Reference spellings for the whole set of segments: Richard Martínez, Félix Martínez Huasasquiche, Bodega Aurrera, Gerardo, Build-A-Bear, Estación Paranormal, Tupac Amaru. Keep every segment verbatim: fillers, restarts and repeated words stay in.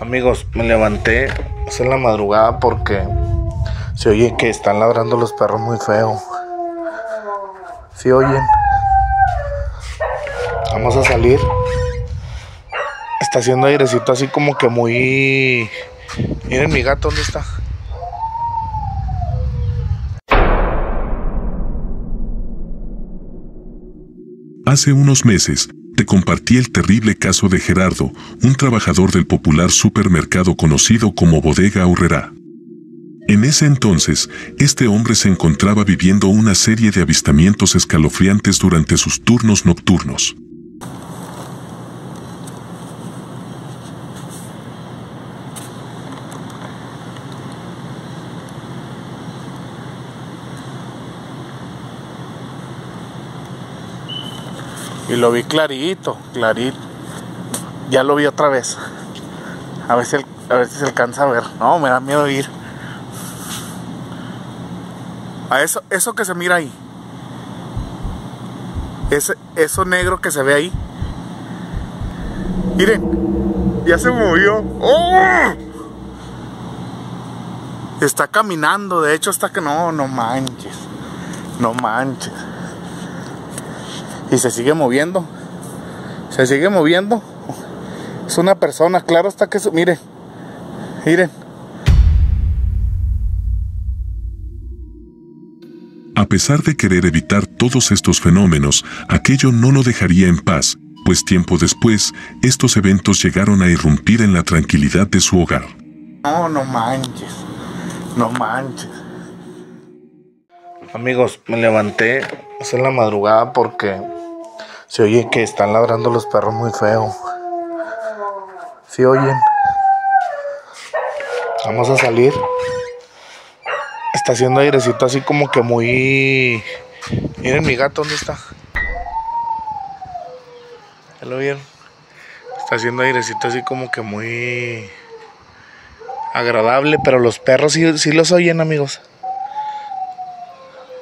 Amigos, me levanté en la madrugada porque se oye que están ladrando los perros muy feo. ¿Sí oyen? Vamos a salir. Está haciendo airecito así como que muy... Miren mi gato, ¿dónde está? Hace unos meses te compartí el terrible caso de Gerardo, un trabajador del popular supermercado conocido como Bodega Aurrera. En ese entonces, este hombre se encontraba viviendo una serie de avistamientos escalofriantes durante sus turnos nocturnos. Y lo vi clarito, clarito. Ya lo vi otra vez. A ver si, el, a ver si se alcanza a ver. No, me da miedo ir. A eso, eso que se mira ahí. Ese, eso negro que se ve ahí. Miren, ya se movió. ¡Oh! Está caminando, de hecho hasta que no, no manches. No manches. Y se sigue moviendo. Se sigue moviendo. Es una persona, claro está que... Su... Miren. Miren. A pesar de querer evitar todos estos fenómenos, aquello no lo dejaría en paz, pues tiempo después, estos eventos llegaron a irrumpir en la tranquilidad de su hogar. No, no manches. No manches. Amigos, me levanté en la madrugada porque... Se oye que están ladrando los perros muy feo. ¿Sí oyen? Vamos a salir. Está haciendo airecito así como que muy... Miren mi gato, ¿dónde está? ¿Ya lo vieron? Está haciendo airecito así como que muy... agradable, pero los perros sí, sí los oyen, amigos.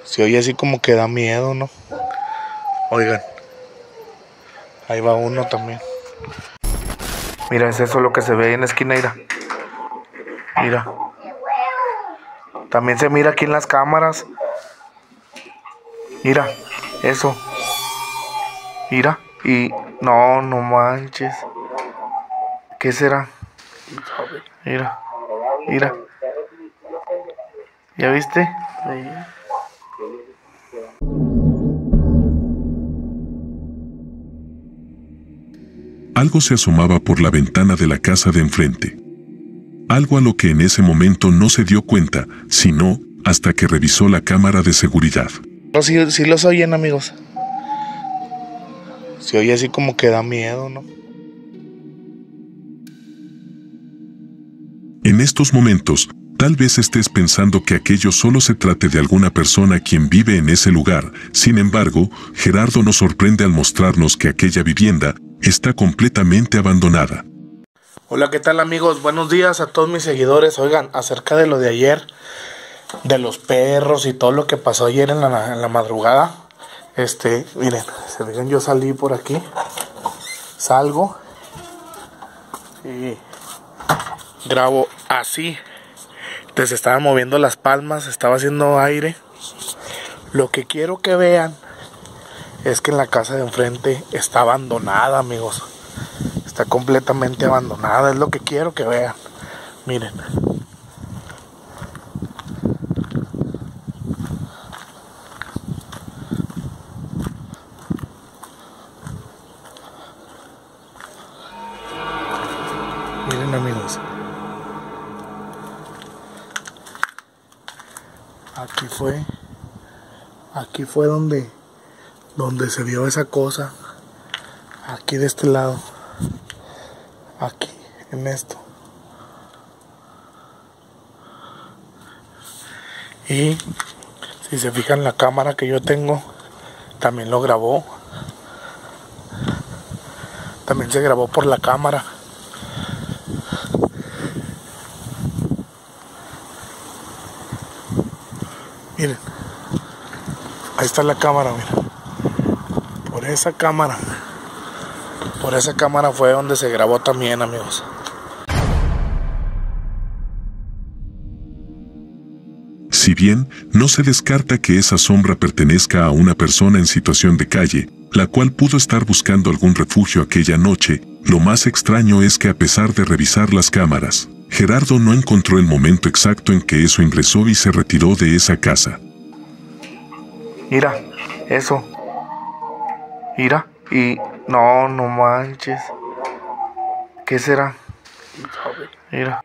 Se oye así como que da miedo, ¿no? Oigan. Ahí va uno también. Mira, es eso lo que se ve ahí en la esquina, mira. Mira. También se mira aquí en las cámaras. Mira, eso. Mira, y... No, no manches. ¿Qué será? Mira, mira. ¿Ya viste? Sí. Algo se asomaba por la ventana de la casa de enfrente. Algo a lo que en ese momento no se dio cuenta, sino hasta que revisó la cámara de seguridad. Sí, sí los oyen, amigos. Se oye así como que da miedo, ¿no? En estos momentos, tal vez estés pensando que aquello solo se trate de alguna persona quien vive en ese lugar. Sin embargo, Gerardo nos sorprende al mostrarnos que aquella vivienda está completamente abandonada. Hola, ¿qué tal, amigos? Buenos días a todos mis seguidores. Oigan, acerca de lo de ayer, de los perros y todo lo que pasó ayer en la, en la madrugada. Este, miren, se fijan, yo salí por aquí. Salgo y grabo así. Entonces estaba moviendo las palmas, estaba haciendo aire. Lo que quiero que vean es que en la casa de enfrente está abandonada, amigos. Está completamente abandonada. Es lo que quiero que vean. Miren. Miren, amigos. Aquí fue. Aquí fue donde... donde se vio esa cosa. Aquí de este lado. Aquí, en esto. Y si se fijan, la cámara que yo tengo también lo grabó. También se grabó por la cámara. Miren. Ahí está la cámara, miren. Esa cámara, por esa cámara fue donde se grabó también, amigos. Si bien, no se descarta que esa sombra pertenezca a una persona en situación de calle, la cual pudo estar buscando algún refugio aquella noche, lo más extraño es que a pesar de revisar las cámaras, Gerardo no encontró el momento exacto en que eso ingresó y se retiró de esa casa. Mira, eso. Mira, y... no, no manches. ¿Qué será? Mira.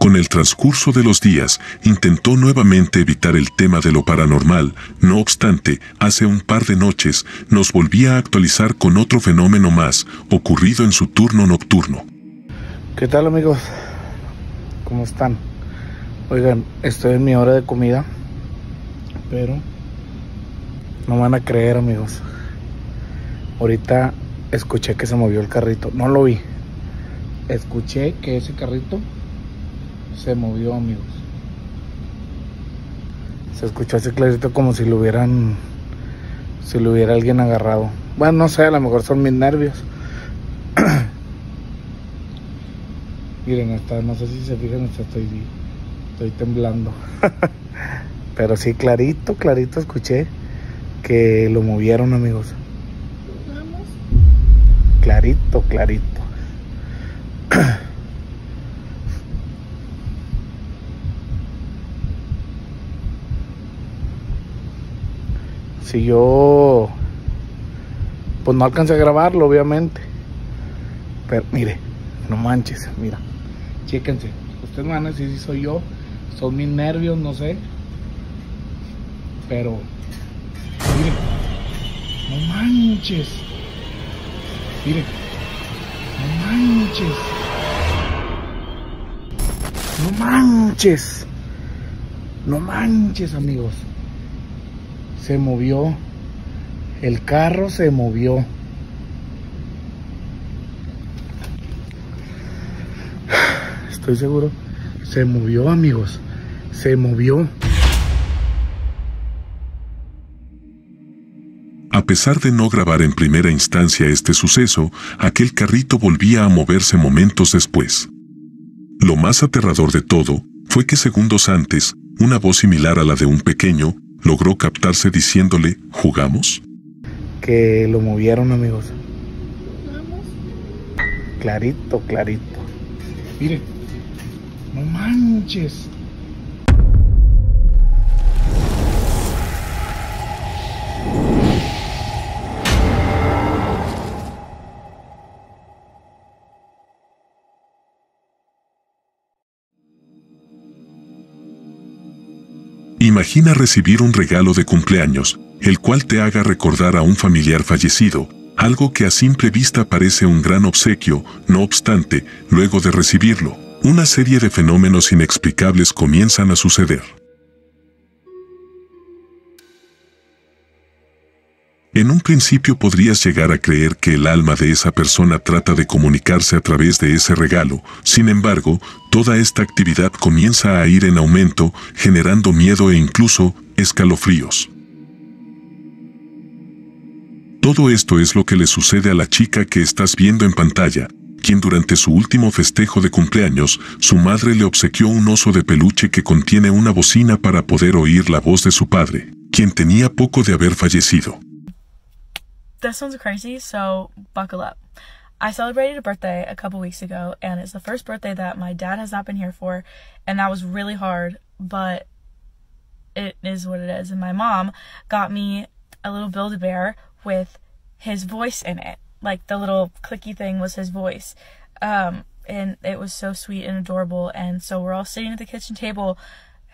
Con el transcurso de los días, intentó nuevamente evitar el tema de lo paranormal, no obstante, hace un par de noches, nos volvía a actualizar con otro fenómeno más, ocurrido en su turno nocturno. ¿Qué tal, amigos? ¿Cómo están? Oigan, estoy en mi hora de comida, pero no van a creer, amigos. Ahorita escuché que se movió el carrito, no lo vi. Escuché que ese carrito se movió, amigos. Se escuchó así clarito, como si lo hubieran, si lo hubiera alguien agarrado. Bueno, no sé, a lo mejor son mis nervios. Miren, hasta no sé si se fijan, hasta estoy, estoy temblando. Pero sí, clarito, clarito escuché que lo movieron, amigos. Vamos. Clarito, clarito. Si yo, pues no alcancé a grabarlo, obviamente. Pero mire, no manches, mira. Chéquense. Ustedes me van a decir si soy yo, son mis nervios, no sé. Pero, mire, no manches. Mire, no manches. No manches. No manches, amigos. Se movió, el carro se movió. Estoy seguro, se movió, amigos, se movió. A pesar de no grabar en primera instancia este suceso, aquel carrito volvía a moverse momentos después. Lo más aterrador de todo fue que segundos antes, una voz similar a la de un pequeño logró captarse diciéndole, ¿jugamos? Que lo movieron, amigos. ¿Jugamos? Clarito, clarito. Mire, no manches. Imagina recibir un regalo de cumpleaños, el cual te haga recordar a un familiar fallecido, algo que a simple vista parece un gran obsequio, no obstante, luego de recibirlo, una serie de fenómenos inexplicables comienzan a suceder. En un principio podrías llegar a creer que el alma de esa persona trata de comunicarse a través de ese regalo, sin embargo, toda esta actividad comienza a ir en aumento, generando miedo e incluso escalofríos. Todo esto es lo que le sucede a la chica que estás viendo en pantalla, quien durante su último festejo de cumpleaños, su madre le obsequió un oso de peluche que contiene una bocina para poder oír la voz de su padre, quien tenía poco de haber fallecido. That sounds crazy, so buckle up. I celebrated a birthday a couple weeks ago, and it's the first birthday that my dad has not been here for, and that was really hard, but it is what it is. And my mom got me a little Build-A-Bear with his voice in it. Like, the little clicky thing was his voice. Um, and it was so sweet and adorable, and so we're all sitting at the kitchen table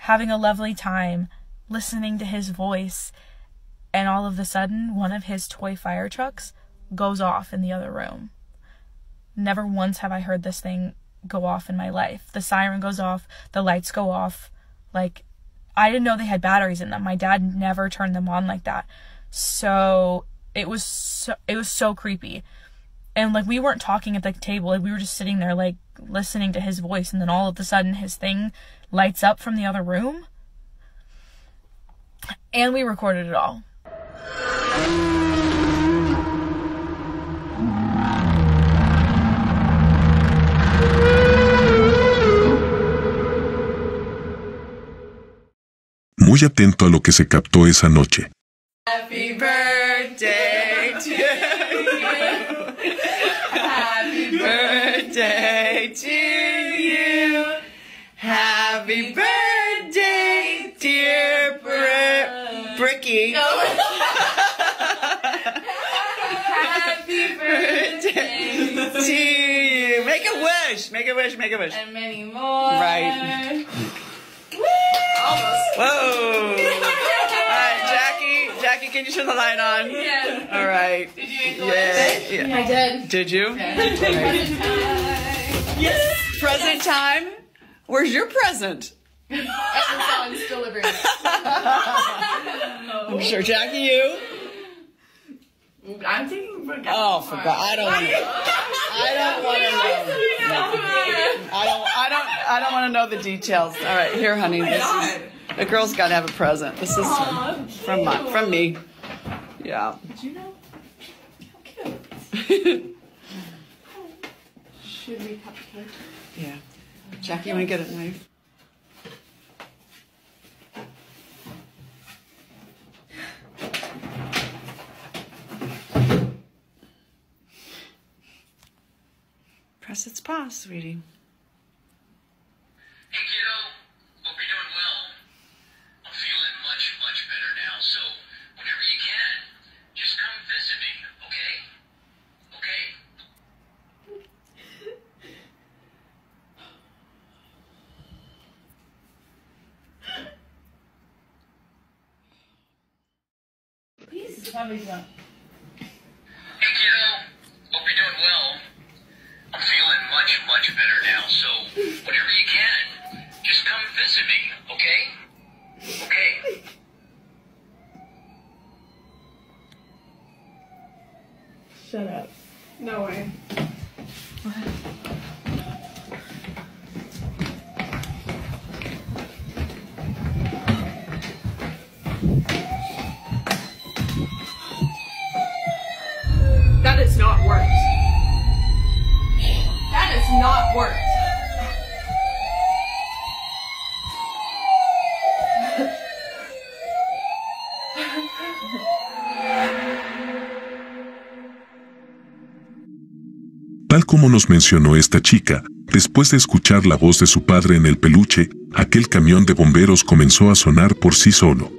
having a lovely time listening to his voice. And all of a sudden, one of his toy fire trucks goes off in the other room. Never once have I heard this thing go off in my life. The siren goes off, the lights go off. Like, I didn't know they had batteries in them. My dad never turned them on like that. So it was so, it was so creepy. And like, we weren't talking at the table. Like, we were just sitting there, like, listening to his voice. And then all of a sudden, his thing lights up from the other room. And we recorded it all. muy atento a lo que se captó esa noche. Happy birthday to you. Happy birthday to you. Happy birthday, dear Br Bricky. No. Happy birthday to you. Make a wish. Make a wish. Make a wish. And many more. Right. Woo! Almost. Whoa. Jackie, can you turn the light on? Yes. All right. Did you enjoy it? Yeah. Yeah. I did. Did you? Yeah. Right. Present time. Yes. Present time? Where's your present? Everyone's delivering. I'm sure. Jackie, you? I'm thinking for Oh, for God. I don't want to know. I don't want to know. I don't, I don't, I don't want to know the details. All right. Here, honey. Oh my God. This is... The girl's got to have a present. This is Aww, from my, from me. Yeah. Did you know? How cute. Should we cut the cake? Yeah. Jackie, you want to get a knife? Press its paws, sweetie. Hey kiddo, hope you're doing well. I'm feeling much, much better now, so whenever you can, just come visit me, okay? Okay. Shut up. No way. Not worked. Tal como nos mencionó esta chica, después de escuchar la voz de su padre en el peluche, aquel camión de bomberos comenzó a sonar por sí solo.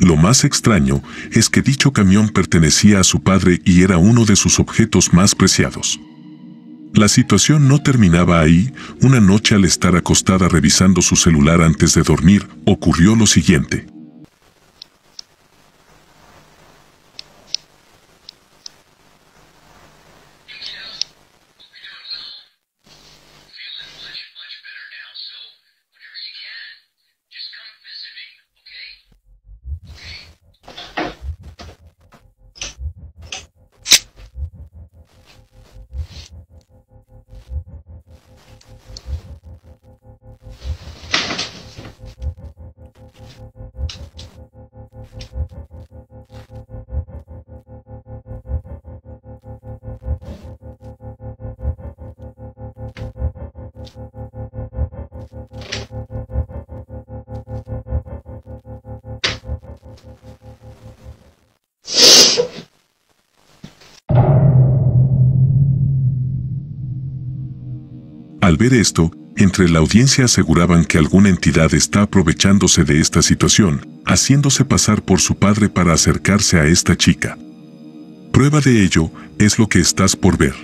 Lo más extraño es que dicho camión pertenecía a su padre y era uno de sus objetos más preciados. La situación no terminaba ahí. Una noche, al estar acostada revisando su celular antes de dormir, ocurrió lo siguiente. Al ver esto, entre la audiencia aseguraban que alguna entidad está aprovechándose de esta situación, haciéndose pasar por su padre para acercarse a esta chica. Prueba de ello es lo que estás por ver.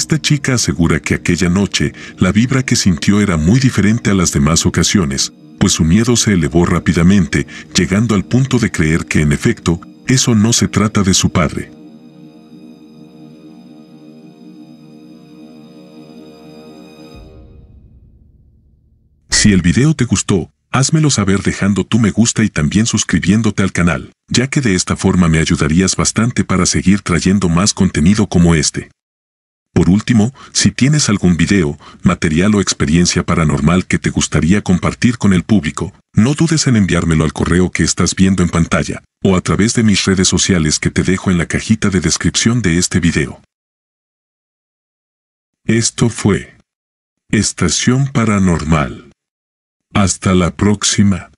Esta chica asegura que aquella noche la vibra que sintió era muy diferente a las demás ocasiones, pues su miedo se elevó rápidamente, llegando al punto de creer que en efecto, eso no se trata de su padre. Si el video te gustó, házmelo saber dejando tu me gusta y también suscribiéndote al canal, ya que de esta forma me ayudarías bastante para seguir trayendo más contenido como este. Por último, si tienes algún video, material o experiencia paranormal que te gustaría compartir con el público, no dudes en enviármelo al correo que estás viendo en pantalla, o a través de mis redes sociales que te dejo en la cajita de descripción de este video. Esto fue Estación Paranormal. Hasta la próxima.